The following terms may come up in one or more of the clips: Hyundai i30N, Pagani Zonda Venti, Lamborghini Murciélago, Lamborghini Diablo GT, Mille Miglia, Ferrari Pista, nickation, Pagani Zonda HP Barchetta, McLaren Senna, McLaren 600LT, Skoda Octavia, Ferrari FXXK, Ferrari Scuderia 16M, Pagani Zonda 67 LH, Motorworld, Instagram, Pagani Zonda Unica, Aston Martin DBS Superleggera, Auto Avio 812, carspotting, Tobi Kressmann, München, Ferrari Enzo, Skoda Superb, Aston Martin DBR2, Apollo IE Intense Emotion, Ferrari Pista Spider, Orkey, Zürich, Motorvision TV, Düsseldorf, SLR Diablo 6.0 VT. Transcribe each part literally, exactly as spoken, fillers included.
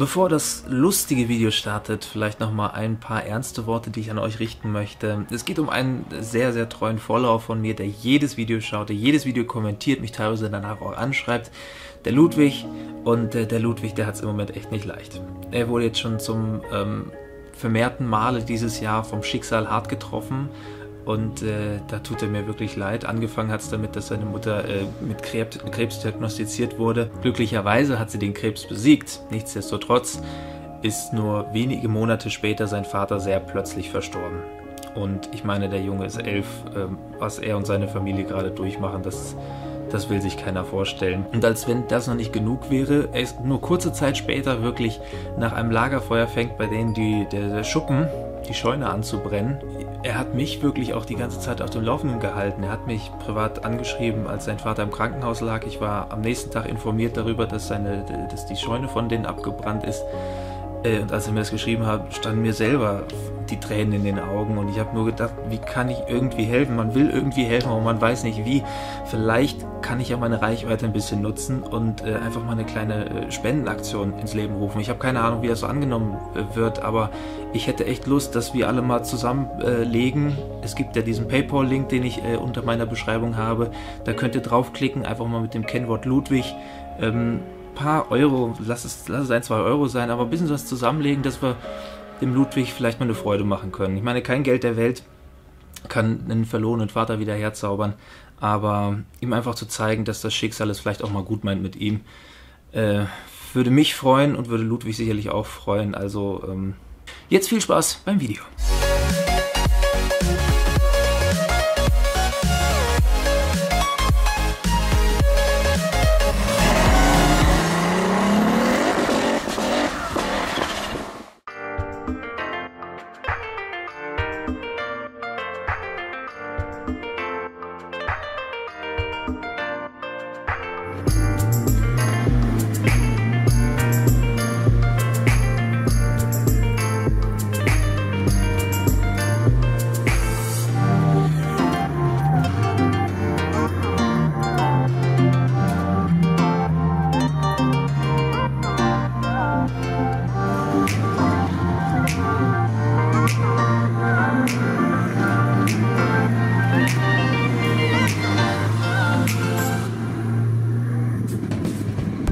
Bevor das lustige Video startet, vielleicht nochmal ein paar ernste Worte, die ich an euch richten möchte. Es geht um einen sehr, sehr treuen Follower von mir, der jedes Video schaut, der jedes Video kommentiert, mich teilweise danach auch anschreibt. Der Ludwig, und äh, der Ludwig, der hat es im Moment echt nicht leicht. Er wurde jetzt schon zum ähm, vermehrten Male dieses Jahr vom Schicksal hart getroffen. Und äh, da tut er mir wirklich leid. Angefangen hat es damit, dass seine Mutter äh, mit Krebs, Krebs diagnostiziert wurde. Glücklicherweise hat sie den Krebs besiegt. Nichtsdestotrotz ist nur wenige Monate später sein Vater sehr plötzlich verstorben. Und ich meine, der Junge ist elf. Äh, was er und seine Familie gerade durchmachen, das, das will sich keiner vorstellen. Und als wenn das noch nicht genug wäre, er ist nur kurze Zeit später wirklich nach einem Lagerfeuer fängt, bei denen die, der, der Schuppen, die Scheune anzubrennen. Er hat mich wirklich auch die ganze Zeit auf dem Laufenden gehalten. Er hat mich privat angeschrieben, als sein Vater im Krankenhaus lag. Ich war am nächsten Tag informiert darüber, dass, seine, dass die Scheune von denen abgebrannt ist. Und als er mir das geschrieben hat, standen mir selber die Tränen in den Augen. Und ich habe nur gedacht, wie kann ich irgendwie helfen? Man will irgendwie helfen, aber man weiß nicht wie. Vielleicht kann ich ja meine Reichweite ein bisschen nutzen und einfach mal eine kleine Spendenaktion ins Leben rufen. Ich habe keine Ahnung, wie das so angenommen wird, aber ich hätte echt Lust, dass wir alle mal zusammenlegen. Es gibt ja diesen PayPal-Link, den ich unter meiner Beschreibung habe. Da könnt ihr draufklicken, einfach mal mit dem Kennwort Ludwig. Paar Euro, lass es, lass es ein, zwei Euro sein, aber ein bisschen was zusammenlegen, dass wir dem Ludwig vielleicht mal eine Freude machen können. Ich meine, kein Geld der Welt kann einen verlorenen Vater wieder herzaubern, aber ihm einfach zu zeigen, dass das Schicksal es vielleicht auch mal gut meint mit ihm, äh, würde mich freuen und würde Ludwig sicherlich auch freuen. Also ähm, jetzt viel Spaß beim Video.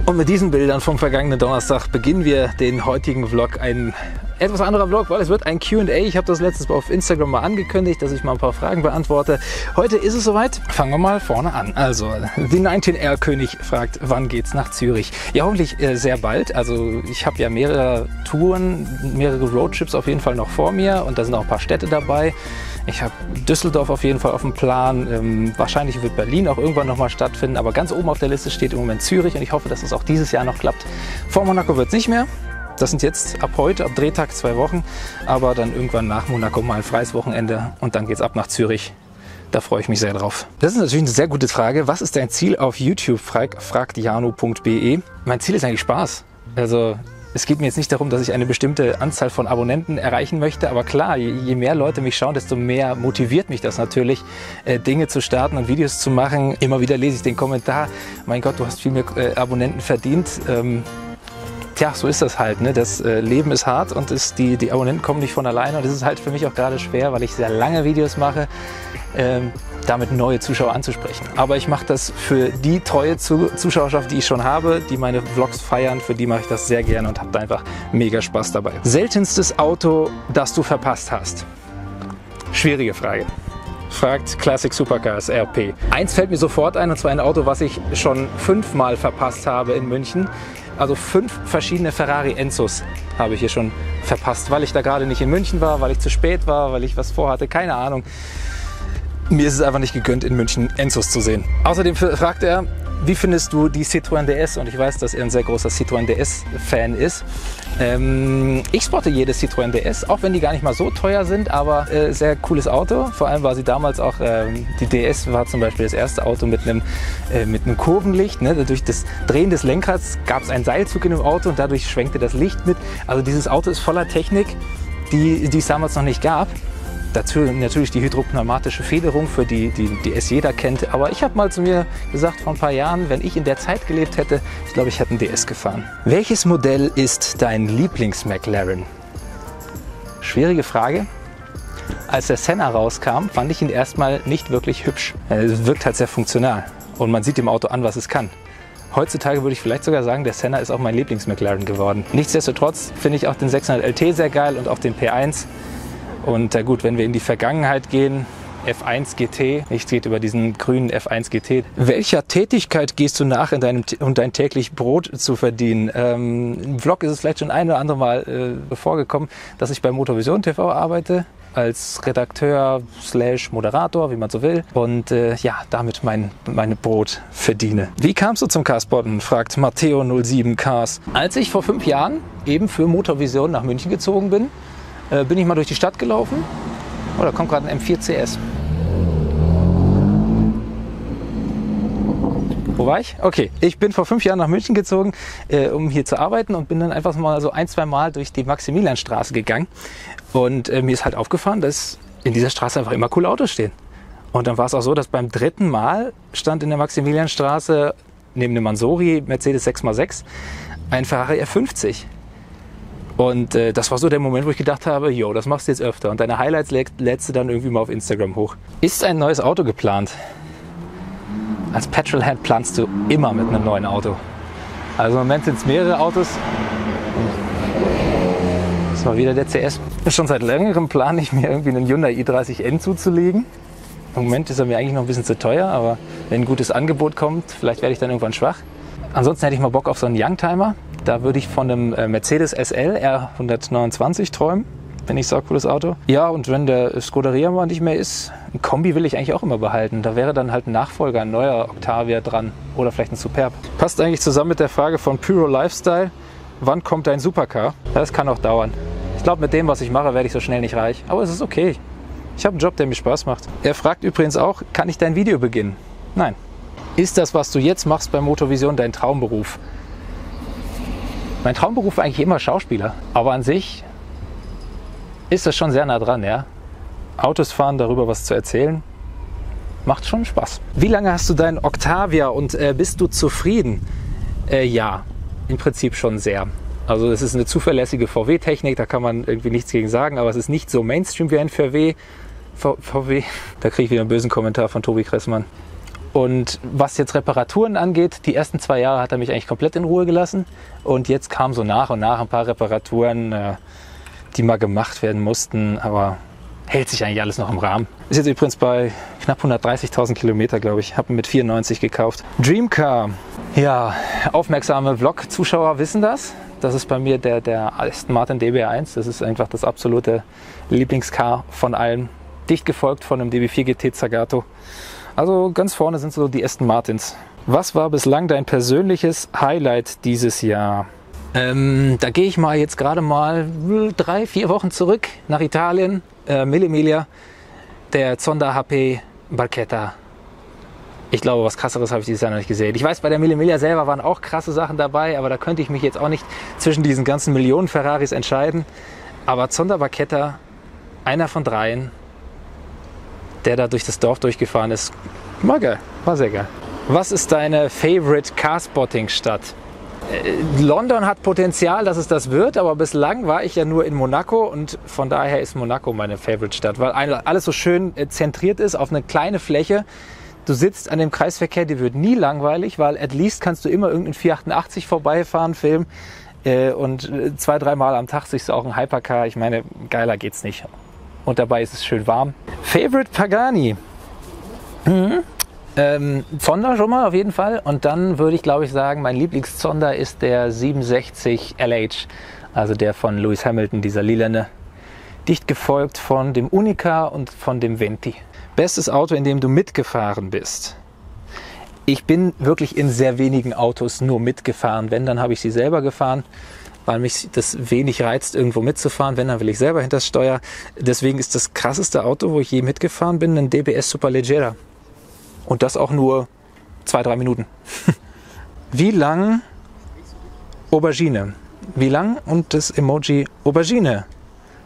Und mit diesen Bildern vom vergangenen Donnerstag beginnen wir den heutigen Vlog. Ein etwas anderer Vlog, weil es wird ein Q und A. Ich habe das letztes Mal auf Instagram mal angekündigt, dass ich mal ein paar Fragen beantworte. Heute ist es soweit. Fangen wir mal vorne an. Also, die neunzehn R-König fragt, wann geht's nach Zürich? Ja, hoffentlich äh, sehr bald. Also, ich habe ja mehrere Touren, mehrere Roadtrips auf jeden Fall noch vor mir. Und da sind auch ein paar Städte dabei. Ich habe Düsseldorf auf jeden Fall auf dem Plan. Ähm, wahrscheinlich wird Berlin auch irgendwann nochmal stattfinden. Aber ganz oben auf der Liste steht im Moment Zürich. Und ich hoffe, dass es auch dieses Jahr noch klappt. Vor Monaco wird es nicht mehr. Das sind jetzt ab heute, ab Drehtag, zwei Wochen. Aber dann irgendwann nach Monaco mal ein freies Wochenende. Und dann geht's ab nach Zürich. Da freue ich mich sehr drauf. Das ist natürlich eine sehr gute Frage. Was ist dein Ziel auf YouTube? Frag, fragt janu punkt b e. Mein Ziel ist eigentlich Spaß. Also... Es geht mir jetzt nicht darum, dass ich eine bestimmte Anzahl von Abonnenten erreichen möchte, aber klar, je mehr Leute mich schauen, desto mehr motiviert mich das natürlich, Dinge zu starten und Videos zu machen. Immer wieder lese ich den Kommentar, mein Gott, du hast viel mehr Abonnenten verdient. Ähm, tja, so ist das halt, ne? Das Leben ist hart und ist die, die Abonnenten kommen nicht von alleine. Und das ist halt für mich auch gerade schwer, weil ich sehr lange Videos mache. Ähm, damit neue Zuschauer anzusprechen. Aber ich mache das für die treue Zuschauerschaft, die ich schon habe, die meine Vlogs feiern, für die mache ich das sehr gerne und habe da einfach mega Spaß dabei. Seltenstes Auto, das du verpasst hast? Schwierige Frage. Fragt Classic Supercars R P. Eins fällt mir sofort ein, und zwar ein Auto, was ich schon fünfmal verpasst habe in München. Also fünf verschiedene Ferrari Enzos habe ich hier schon verpasst, weil ich da gerade nicht in München war, weil ich zu spät war, weil ich was vorhatte, keine Ahnung. Mir ist es einfach nicht gegönnt, in München Enzos zu sehen. Außerdem fragt er, wie findest du die Citroën D S? Und ich weiß, dass er ein sehr großer Citroën D S-Fan ist. Ähm, ich spotte jede Citroën D S, auch wenn die gar nicht mal so teuer sind, aber äh, sehr cooles Auto. Vor allem war sie damals auch, ähm, die D S war zum Beispiel das erste Auto mit einem äh, mit einem Kurvenlicht. Ne? Durch das Drehen des Lenkrads gab es einen Seilzug in dem Auto und dadurch schwenkte das Licht mit. Also dieses Auto ist voller Technik, die, die es damals noch nicht gab. Dazu natürlich die hydropneumatische Federung, für die, die, die es jeder kennt. Aber ich habe mal zu mir gesagt vor ein paar Jahren, wenn ich in der Zeit gelebt hätte, ich glaube, ich hätte einen D S gefahren. Welches Modell ist dein Lieblings-McLaren? Schwierige Frage. Als der Senna rauskam, fand ich ihn erstmal nicht wirklich hübsch. Er wirkt halt sehr funktional und man sieht dem Auto an, was es kann. Heutzutage würde ich vielleicht sogar sagen, der Senna ist auch mein Lieblings-McLaren geworden. Nichtsdestotrotz finde ich auch den sechshundert L T sehr geil und auch den P eins. Und äh gut, wenn wir in die Vergangenheit gehen, F eins G T, nichts geht über diesen grünen F eins G T. Welcher Tätigkeit gehst du nach, in deinem, um dein täglich Brot zu verdienen? Ähm, im Vlog ist es vielleicht schon ein oder andere Mal äh, vorgekommen, dass ich bei Motorvision T V arbeite, als Redakteur slash Moderator, wie man so will. Und äh, ja, damit mein, mein Brot verdiene. Wie kamst du zum Carsporten, fragt Matteo null sieben Cars. Als ich vor fünf Jahren eben für Motorvision nach München gezogen bin, äh, bin ich mal durch die Stadt gelaufen. Oh, da kommt gerade ein M vier C S. Wo war ich? Okay, ich bin vor fünf Jahren nach München gezogen, äh, um hier zu arbeiten und bin dann einfach mal so ein, zwei Mal durch die Maximilianstraße gegangen. Und äh, mir ist halt aufgefallen, dass in dieser Straße einfach immer coole Autos stehen. Und dann war es auch so, dass beim dritten Mal stand in der Maximilianstraße neben dem Mansori Mercedes sechs mal sechs ein Ferrari F fünfzig. Und äh, das war so der Moment, wo ich gedacht habe, jo, das machst du jetzt öfter. Und deine Highlights lä lädst du dann irgendwie mal auf Instagram hoch. Ist ein neues Auto geplant? Als Petrolhead planst du immer mit einem neuen Auto. Also im Moment sind es mehrere Autos. Das war wieder der C S. Schon seit längerem plane ich mir irgendwie einen Hyundai i dreißig N zuzulegen. Im Moment ist er mir eigentlich noch ein bisschen zu teuer, aber wenn ein gutes Angebot kommt, vielleicht werde ich dann irgendwann schwach. Ansonsten hätte ich mal Bock auf so einen Youngtimer. Da würde ich von einem Mercedes S L R hundertneunundzwanzig träumen, finde ich ein saucooles Auto. Ja, und wenn der Scuderia mal nicht mehr ist, ein Kombi will ich eigentlich auch immer behalten. Da wäre dann halt ein Nachfolger, ein neuer Octavia dran oder vielleicht ein Superb. Passt eigentlich zusammen mit der Frage von Pyro Lifestyle, wann kommt ein Supercar? Das kann auch dauern. Ich glaube, mit dem, was ich mache, werde ich so schnell nicht reich. Aber es ist okay. Ich habe einen Job, der mir Spaß macht. Er fragt übrigens auch, kann ich dein Video beginnen? Nein. Ist das, was du jetzt machst bei Motorvision, dein Traumberuf? Mein Traumberuf war eigentlich immer Schauspieler, aber an sich ist das schon sehr nah dran, ja. Autos fahren, darüber was zu erzählen, macht schon Spaß. Wie lange hast du deinen Octavia und äh, bist du zufrieden? Äh, ja, im Prinzip schon sehr. Also es ist eine zuverlässige V W-Technik, da kann man irgendwie nichts gegen sagen, aber es ist nicht so Mainstream wie ein V W. V W. Da kriege ich wieder einen bösen Kommentar von Tobi Kressmann. Und was jetzt Reparaturen angeht, die ersten zwei Jahre hat er mich eigentlich komplett in Ruhe gelassen. Und jetzt kamen so nach und nach ein paar Reparaturen, die mal gemacht werden mussten. Aber hält sich eigentlich alles noch im Rahmen. Ist jetzt übrigens bei knapp hundertdreißigtausend Kilometer, glaube ich. Habe ihn mit vierundneunzig gekauft. Dreamcar. Ja, aufmerksame Vlog-Zuschauer wissen das. Das ist bei mir der, der Aston Martin D B eins. Das ist einfach das absolute Lieblingscar von allen. Dicht gefolgt von einem D B vier G T Zagato. Also ganz vorne sind so die Aston Martins. Was war bislang dein persönliches Highlight dieses Jahr? Ähm, da gehe ich mal jetzt gerade mal drei, vier Wochen zurück nach Italien. Äh, Mille Miglia, der Zonda H P Barchetta. Ich glaube, was krasseres habe ich dieses Jahr noch nicht gesehen. Ich weiß, bei der Mille Miglia selber waren auch krasse Sachen dabei, aber da könnte ich mich jetzt auch nicht zwischen diesen ganzen Millionen Ferraris entscheiden. Aber Zonda Barchetta, einer von dreien, der da durch das Dorf durchgefahren ist. War geil, war sehr geil. Was ist deine favorite Carspotting-Stadt? Äh, London hat Potenzial, dass es das wird, aber bislang war ich ja nur in Monaco und von daher ist Monaco meine Favorite-Stadt, weil alles so schön zentriert ist auf eine kleine Fläche. Du sitzt an dem Kreisverkehr, dir wird nie langweilig, weil at least kannst du immer irgendeinen vier achtundachtzig vorbeifahren, filmen äh, und zwei, dreimal am Tag siehst du auch einen Hypercar. Ich meine, geiler geht's nicht. Und dabei ist es schön warm. Favorite Pagani? Mhm. Ähm, Zonda schon mal auf jeden Fall. Und dann würde ich glaube ich sagen, mein Lieblings-Zonda ist der siebenundsechzig L H. Also der von Lewis Hamilton, dieser lilane. Dicht gefolgt von dem Unica und von dem Venti. Bestes Auto, in dem du mitgefahren bist? Ich bin wirklich in sehr wenigen Autos nur mitgefahren. Wenn, dann habe ich sie selber gefahren, weil mich das wenig reizt, irgendwo mitzufahren. Wenn, dann will ich selber hinter das Steuer. Deswegen ist das krasseste Auto, wo ich je mitgefahren bin, ein D B S Superleggera. Und das auch nur zwei, drei Minuten. Wie lang Aubergine? Wie lang und das Emoji Aubergine?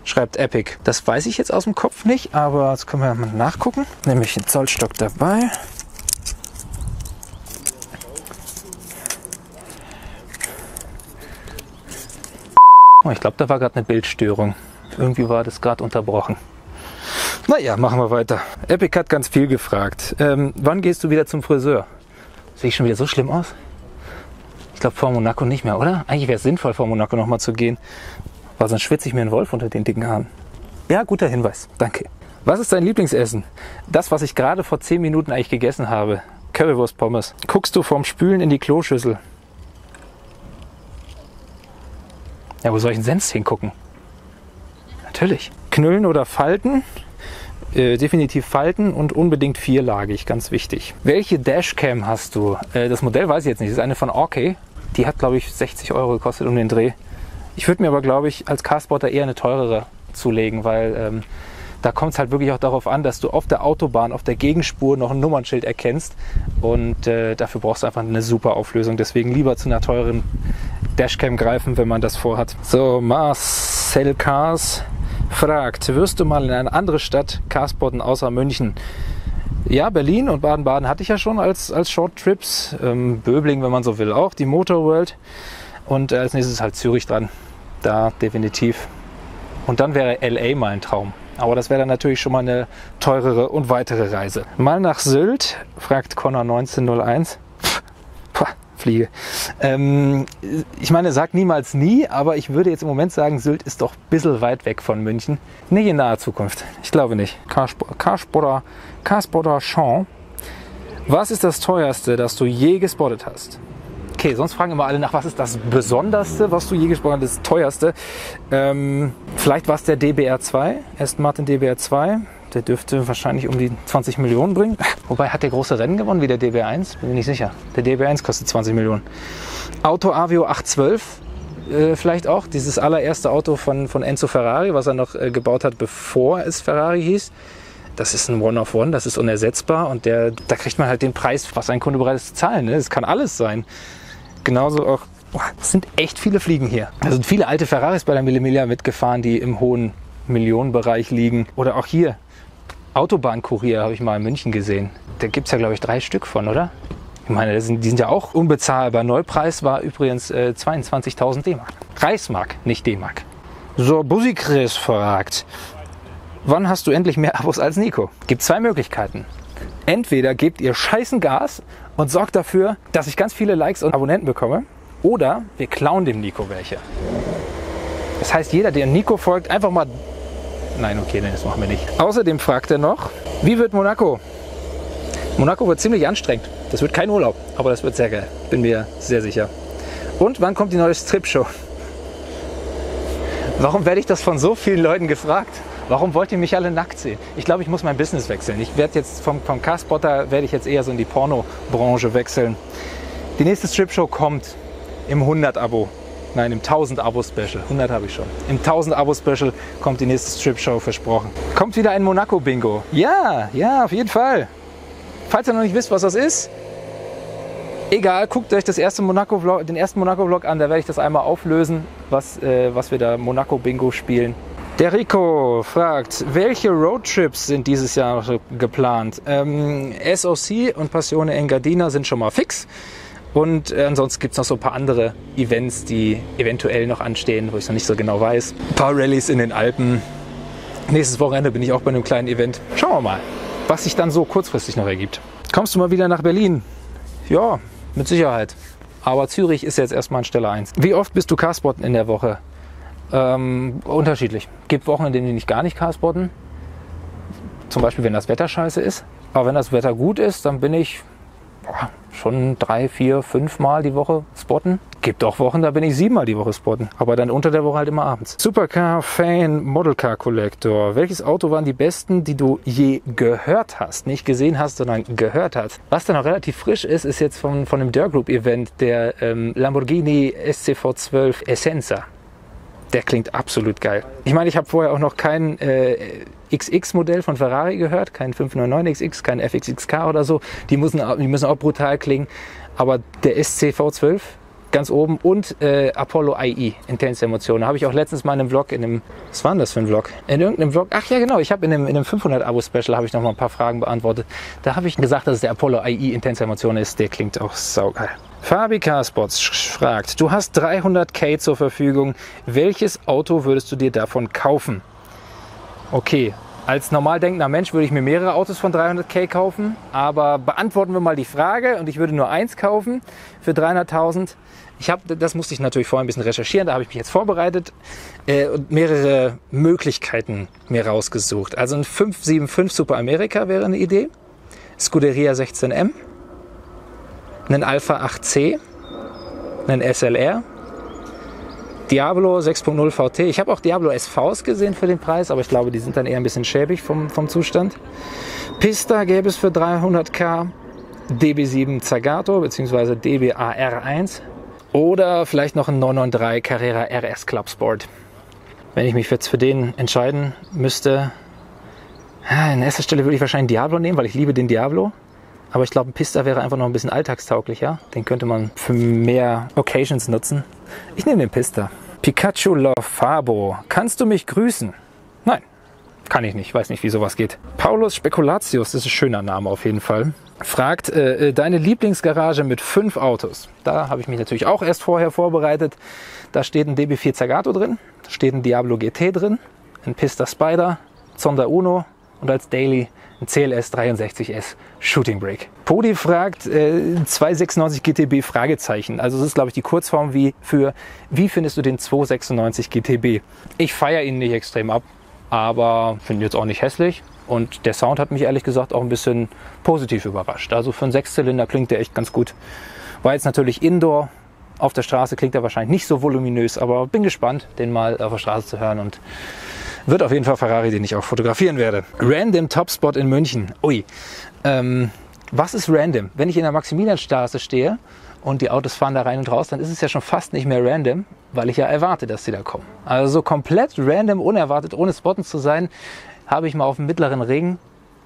schreibt Epic. Das weiß ich jetzt aus dem Kopf nicht, aber das können wir mal nachgucken. Nämlich den Zollstock dabei. Oh, ich glaube, da war gerade eine Bildstörung. Irgendwie war das gerade unterbrochen. Naja, machen wir weiter. Epic hat ganz viel gefragt. Ähm, wann gehst du wieder zum Friseur? Sehe ich schon wieder so schlimm aus? Ich glaube, vor Monaco nicht mehr, oder? Eigentlich wäre es sinnvoll, vor Monaco nochmal zu gehen. Weil sonst schwitze ich mir einen Wolf unter den dicken Haaren. Ja, guter Hinweis. Danke. Was ist dein Lieblingsessen? Das, was ich gerade vor zehn Minuten eigentlich gegessen habe. Currywurst-Pommes. Guckst du vorm Spülen in die Kloschüssel? Ja, wo soll ich denn sonst hingucken? Natürlich. Knüllen oder falten? Äh, definitiv falten und unbedingt vierlagig, ganz wichtig. Welche Dashcam hast du? Äh, das Modell weiß ich jetzt nicht. Das ist eine von Orkey. Die hat, glaube ich, sechzig Euro gekostet um den Dreh. Ich würde mir aber, glaube ich, als Carspotter eher eine teurere zulegen, weil ähm, da kommt es halt wirklich auch darauf an, dass du auf der Autobahn, auf der Gegenspur noch ein Nummernschild erkennst. Und äh, dafür brauchst du einfach eine super Auflösung. Deswegen lieber zu einer teuren Dashcam greifen, wenn man das vorhat. So, Marcel Cars fragt, wirst du mal in eine andere Stadt Carspotten außer München? Ja, Berlin und Baden-Baden hatte ich ja schon als, als Short-Trips. Ähm, Böbling, wenn man so will, auch die Motorworld. Und äh, als nächstes ist halt Zürich dran. Da definitiv. Und dann wäre L A mal ein Traum. Aber das wäre dann natürlich schon mal eine teurere und weitere Reise. Mal nach Sylt, fragt Connor neunzehnhunderteins. Puh, Fliege. Ähm, ich meine, sag niemals nie, aber ich würde jetzt im Moment sagen, Sylt ist doch ein bisschen weit weg von München. Nicht in naher Zukunft. Ich glaube nicht. Carspotter, Carspotter Sean. Was ist das teuerste, das du je gespottet hast? Okay, sonst fragen immer alle nach, was ist das Besonderste, was du je gespottet hast, das Teuerste. Ähm, vielleicht war es der D B R zwei, Aston Martin D B R zwei. Der dürfte wahrscheinlich um die zwanzig Millionen bringen. Wobei, hat der große Rennen gewonnen wie der D B eins? Bin mir nicht sicher. Der D B eins kostet zwanzig Millionen. Auto Avio acht zwölf. Äh, vielleicht auch. Dieses allererste Auto von, von Enzo Ferrari, was er noch äh, gebaut hat, bevor es Ferrari hieß. Das ist ein One-of-One, das ist unersetzbar. Und der, da kriegt man halt den Preis, was ein Kunde bereit ist zu zahlen. Ne? Das kann alles sein. Genauso auch, es sind echt viele Fliegen hier. Da sind viele alte Ferraris bei der Mille Miglia mitgefahren, die im hohen Millionenbereich liegen. Oder auch hier, Autobahnkurier habe ich mal in München gesehen. Da gibt es ja, glaube ich, drei Stück von, oder? Ich meine, das sind, die sind ja auch unbezahlbar. Neupreis war übrigens äh, zweiundzwanzigtausend D-Mark. Reichsmark, nicht D-Mark. So, Busikris fragt, wann hast du endlich mehr Abos als Nico? Gibt zwei Möglichkeiten. Entweder gebt ihr scheißen Gas und sorgt dafür, dass ich ganz viele Likes und Abonnenten bekomme, oder wir klauen dem Nico welche. Das heißt, jeder, der Nico folgt, einfach mal... Nein, okay, das machen wir nicht. Außerdem fragt er noch, wie wird Monaco? Monaco wird ziemlich anstrengend. Das wird kein Urlaub, aber das wird sehr geil. Bin mir sehr sicher. Und wann kommt die neue Strip-Show? Warum werde ich das von so vielen Leuten gefragt? Warum wollt ihr mich alle nackt sehen? Ich glaube, ich muss mein Business wechseln. Ich werde jetzt vom, vom Carspotter werde ich jetzt eher so in die Pornobranche wechseln. Die nächste Strip-Show kommt im hundert Abo. Nein, im tausend Abo Special. hundert habe ich schon. Im tausend Abo Special kommt die nächste Strip-Show, versprochen. Kommt wieder ein Monaco-Bingo. Ja, ja, auf jeden Fall. Falls ihr noch nicht wisst, was das ist, egal, guckt euch das erste Monaco-Vlog, den ersten Monaco-Vlog an. Da werde ich das einmal auflösen, was, äh, was wir da Monaco-Bingo spielen. Der Rico fragt, welche Roadtrips sind dieses Jahr geplant? Ähm, S O C und Passione Engadina sind schon mal fix. Und äh, ansonsten gibt es noch so ein paar andere Events, die eventuell noch anstehen, wo ich noch nicht so genau weiß. Ein paar Rallyes in den Alpen. Nächstes Wochenende bin ich auch bei einem kleinen Event. Schauen wir mal, was sich dann so kurzfristig noch ergibt. Kommst du mal wieder nach Berlin? Ja, mit Sicherheit. Aber Zürich ist jetzt erstmal an Stelle eins. Wie oft bist du Carspotten in der Woche? Ähm, unterschiedlich. Gibt Wochen, in denen die nicht gar nicht carspotten. Zum Beispiel, wenn das Wetter scheiße ist. Aber wenn das Wetter gut ist, dann bin ich boah, schon drei, vier, fünf Mal die Woche spotten. Gibt auch Wochen, da bin ich sieben Mal die Woche spotten. Aber dann unter der Woche halt immer abends. Supercar-Fan, Modelcar-Collector. Welches Auto waren die besten, die du je gehört hast? Nicht gesehen hast, sondern gehört hast. Was dann noch relativ frisch ist, ist jetzt von, von dem Dörr-Group-Event der ähm, Lamborghini S C V zwölf Essenza. Der klingt absolut geil. Ich meine, ich habe vorher auch noch kein äh, X X-Modell von Ferrari gehört, kein fünf neun neun X X, kein F X X K oder so. Die müssen, die müssen auch brutal klingen. Aber der S C V zwölf, ganz oben und äh, Apollo I E Intense Emotion. Da habe ich auch letztens mal in einem Vlog, in einem, was war denn das für ein Vlog? In irgendeinem Vlog, ach ja genau, ich habe in einem, in einem fünfhundert Abo Special habe ich noch mal ein paar Fragen beantwortet. Da habe ich gesagt, dass es der Apollo I E Intense Emotion ist. Der klingt auch saugeil. Fabi Carspots fragt, du hast dreihundert K zur Verfügung. Welches Auto würdest du dir davon kaufen? Okay, als normal denkender Mensch würde ich mir mehrere Autos von dreihundert K kaufen, aber beantworten wir mal die Frage und ich würde nur eins kaufen für dreihunderttausend. Ich habe, das musste ich natürlich vorher ein bisschen recherchieren, da habe ich mich jetzt vorbereitet äh, und mehrere Möglichkeiten mir rausgesucht. Also ein fünf sieben fünf Super America wäre eine Idee, Scuderia sechzehn M, einen Alpha acht C, einen S L R, Diablo sechs Punkt null V T. Ich habe auch Diablo S Vs gesehen für den Preis, aber ich glaube, die sind dann eher ein bisschen schäbig vom, vom Zustand. Pista gäbe es für dreihundert K, D B sieben Zagato bzw. D B A R eins oder vielleicht noch ein neun neun drei Carrera R S Club Sport. Wenn ich mich jetzt für den entscheiden müsste, an erster Stelle würde ich wahrscheinlich Diablo nehmen, weil ich liebe den Diablo. Aber ich glaube, ein Pista wäre einfach noch ein bisschen alltagstauglicher. Den könnte man für mehr Occasions nutzen. Ich nehme den Pista. Pikachu Love Fabo. Kannst du mich grüßen? Nein, kann ich nicht. Ich weiß nicht, wie sowas geht. Paulus Speculatius, das ist ein schöner Name auf jeden Fall, fragt, äh, deine Lieblingsgarage mit fünf Autos. Da habe ich mich natürlich auch erst vorher vorbereitet. Da steht ein D B vier Zagato drin, steht ein Diablo G T drin, ein Pista Spider, Zonda Uno und als Daily ein C L S dreiundsechzig S Shooting Brake. Podi fragt äh, zweihundertsechsundneunzig G T B Fragezeichen. Also das ist, glaube ich, die Kurzform wie für wie findest du den zweihundertsechsundneunzig G T B? Ich feiere ihn nicht extrem ab, aber finde ihn jetzt auch nicht hässlich. Und der Sound hat mich ehrlich gesagt auch ein bisschen positiv überrascht. Also für einen Sechszylinder klingt der echt ganz gut. War jetzt natürlich Indoor. Auf der Straße klingt er wahrscheinlich nicht so voluminös, aber bin gespannt, den mal auf der Straße zu hören und wird auf jeden Fall Ferrari, den ich auch fotografieren werde. Random Topspot in München. Ui. Ähm, was ist random? Wenn ich in der Maximilianstraße stehe und die Autos fahren da rein und raus, dann ist es ja schon fast nicht mehr random, weil ich ja erwarte, dass sie da kommen. Also so komplett random, unerwartet, ohne spotten zu sein, habe ich mal auf dem mittleren Ring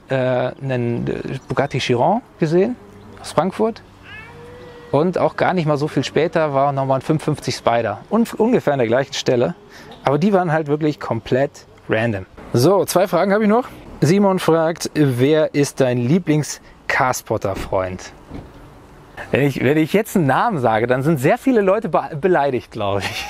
äh, einen Bugatti Chiron gesehen aus Frankfurt. Und auch gar nicht mal so viel später war nochmal ein fünfhundertfünfzig Spider. Und ungefähr an der gleichen Stelle. Aber die waren halt wirklich komplett random. So, zwei Fragen habe ich noch. Simon fragt, wer ist dein Lieblings-Carspotter-Freund? Wenn ich, wenn ich jetzt einen Namen sage, dann sind sehr viele Leute be beleidigt, glaube ich.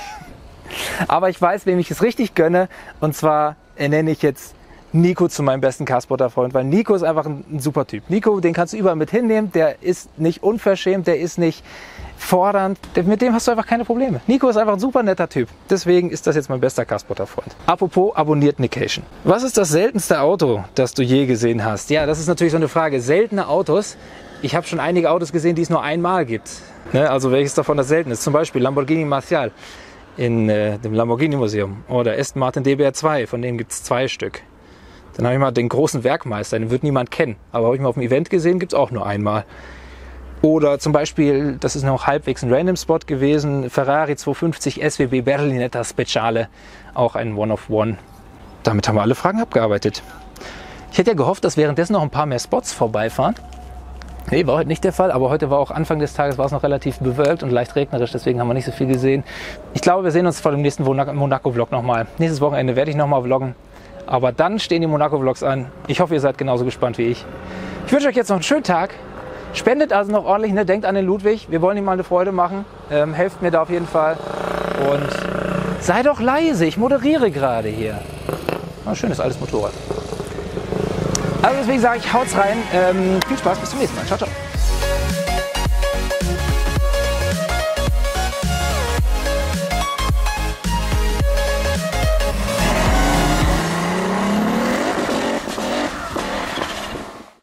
Aber ich weiß, wem ich es richtig gönne. Und zwar nenne ich jetzt Nico zu meinem besten Carspotter-Freund, weil Nico ist einfach ein, ein super Typ. Nico, den kannst du überall mit hinnehmen, der ist nicht unverschämt, der ist nicht fordernd, der, mit dem hast du einfach keine Probleme. Nico ist einfach ein super netter Typ, deswegen ist das jetzt mein bester Carspotter-Freund. Apropos, abonniert Nication. Was ist das seltenste Auto, das du je gesehen hast? Ja, das ist natürlich so eine Frage. Seltene Autos, ich habe schon einige Autos gesehen, die es nur einmal gibt. Ne? Also welches davon das selten ist? Zum Beispiel Lamborghini Martial in äh, dem Lamborghini Museum oder Aston Martin D B R zwei, von denen gibt es zwei Stück. Dann habe ich mal den großen Werkmeister, den wird niemand kennen. Aber habe ich mal auf dem Event gesehen, gibt es auch nur einmal. Oder zum Beispiel, das ist noch halbwegs ein Random Spot gewesen, Ferrari zweihundertfünfzig S W B Berlinetta Speciale, auch ein One-of-One. Damit haben wir alle Fragen abgearbeitet. Ich hätte ja gehofft, dass währenddessen noch ein paar mehr Spots vorbeifahren. Nee, war heute nicht der Fall, aber heute war auch Anfang des Tages war es noch relativ bewölkt und leicht regnerisch, deswegen haben wir nicht so viel gesehen. Ich glaube, wir sehen uns vor dem nächsten Monaco-Vlog nochmal. Nächstes Wochenende werde ich nochmal vloggen. Aber dann stehen die Monaco-Vlogs an. Ich hoffe, ihr seid genauso gespannt wie ich. Ich wünsche euch jetzt noch einen schönen Tag. Spendet also noch ordentlich, ne? Denkt an den Ludwig. Wir wollen ihm mal eine Freude machen. Ähm, helft mir da auf jeden Fall. Und sei doch leise. Ich moderiere gerade hier. Na, schönes altes Motorrad. Also deswegen sage ich, haut's rein. Ähm, viel Spaß, bis zum nächsten Mal. Ciao, ciao.